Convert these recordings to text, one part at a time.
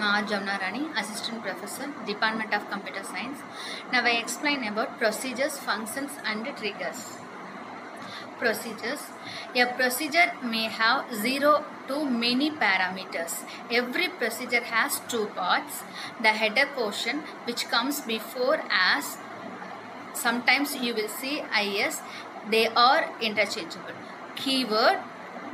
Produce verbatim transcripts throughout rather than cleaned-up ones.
am R. Jamnarani, Assistant Professor, Department of Computer Science. Now I explain about procedures, functions and triggers. Procedures. A procedure may have zero to many parameters. Every procedure has two parts. The header portion, which comes before as, sometimes you will see is, they are interchangeable. Keyword.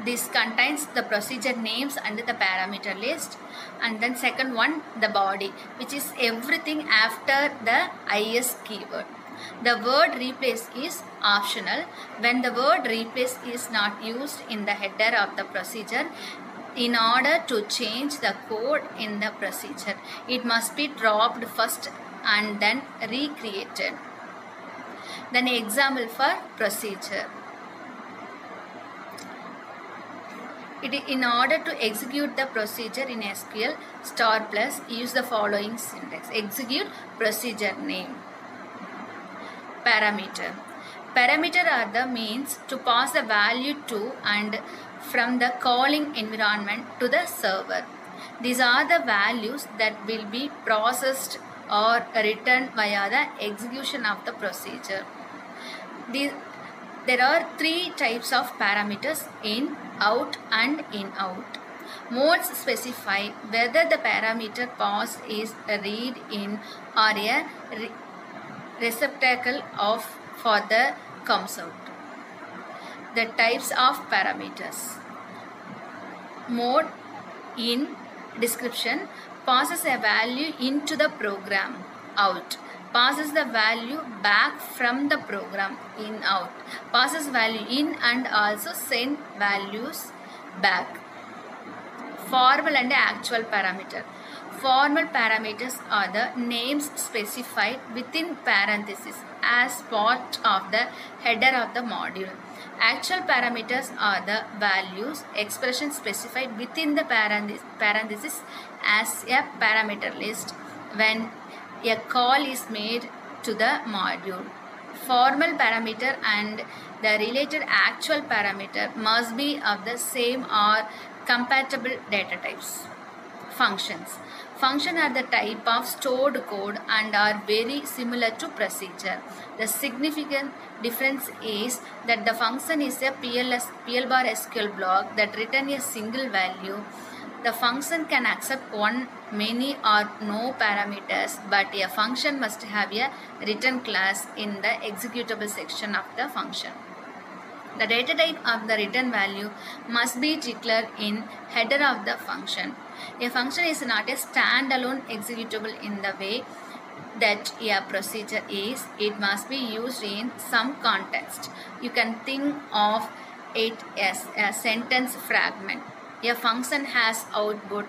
This contains the procedure names and the parameter list, and then second one, the body, which is everything after the is keyword. The word replace is optional. When the word replace is not used in the header of the procedure, in order to change the code in the procedure, it must be dropped first and then recreated. Then example for procedure. It, in order to execute the procedure in S Q L, star plus, use the following syntax. Execute procedure name. Parameter. Parameter are the means to pass the value to and from the calling environment to the server. These are the values that will be processed or written via the execution of the procedure. These, there are three types of parameters: in, out and in out. Modes specify whether the parameter passed is a read in or a re receptacle of for the comes out. The types of parameters. Mode in, description, passes a value into the program. Out, passes the value back from the program. In out, passes value in and also send values back. Formal and actual parameter. Formal parameters are the names specified within parentheses as part of the header of the module. Actual parameters are the values, expressions specified within the parentheses as a parameter list when a call is made to the module. Formal parameter and the related actual parameter must be of the same or compatible data types. Functions. Functions are the type of stored code and are very similar to procedure. The significant difference is that the function is a P L S Q L block that returns a single value. The function can accept one, many or no parameters, but a function must have a written class in the executable section of the function. The data type of the return value must be declared in header of the function. A function is not a standalone executable in the way that a procedure is. It must be used in some context. You can think of it as a sentence fragment. A function has output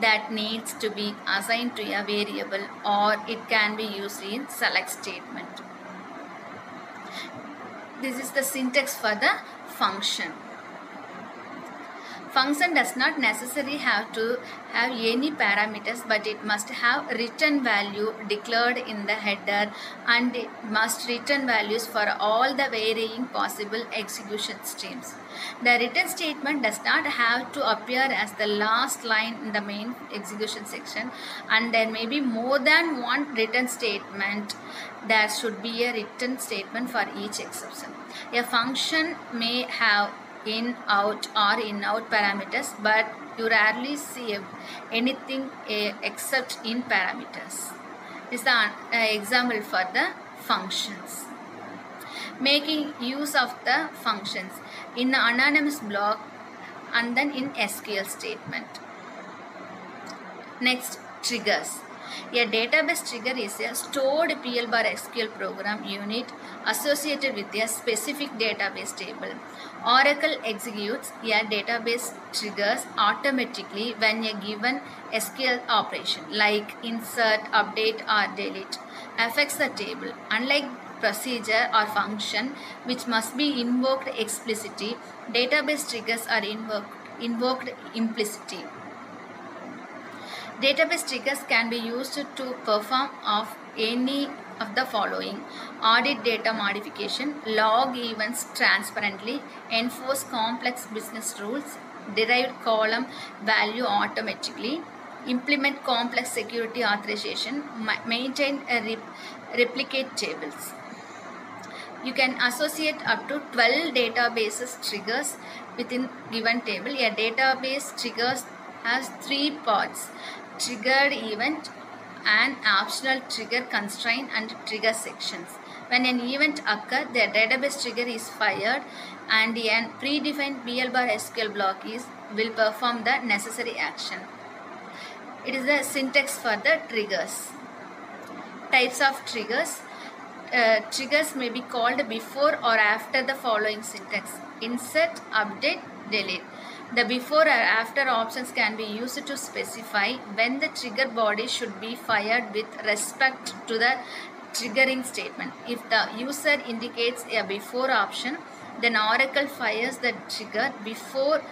that needs to be assigned to a variable, or it can be used in select statement. This is the syntax for the function. Function does not necessarily have to have any parameters, but it must have return value declared in the header, and it must return values for all the varying possible execution streams. The return statement does not have to appear as the last line in the main execution section, and there may be more than one return statement. There should be a return statement for each exception. A function may have in, out or in out parameters, but you rarely see anything except in parameters. This is an example for the functions. Making use of the functions in the anonymous block and then in S Q L statement. Next, triggers. A database trigger is a stored P L S Q L program unit associated with a specific database table. Oracle executes a database triggers automatically when a given S Q L operation like insert, update or delete affects the table. Unlike procedure or function, which must be invoked explicitly, database triggers are invoked, invoked implicitly. Database triggers can be used to perform of any of the following: audit data modification, log events transparently, enforce complex business rules, derive column value automatically, implement complex security authorization, maintain a rep replicate tables. You can associate up to twelve databases triggers within given table. A database triggers has three parts: triggered event, and optional trigger constraint, and trigger sections. When an event occurs, the database trigger is fired, and the predefined P L S Q L block is will perform the necessary action. It is the syntax for the triggers. Types of triggers. Uh, triggers may be called before or after the following syntax: insert, update, delete. The before or after options can be used to specify when the trigger body should be fired with respect to the triggering statement. If the user indicates a before option, then Oracle fires the trigger before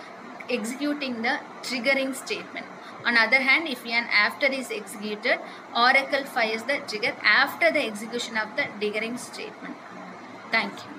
executing the triggering statement. On the other hand, if an after is executed, Oracle fires the trigger after the execution of the triggering statement. Thank you.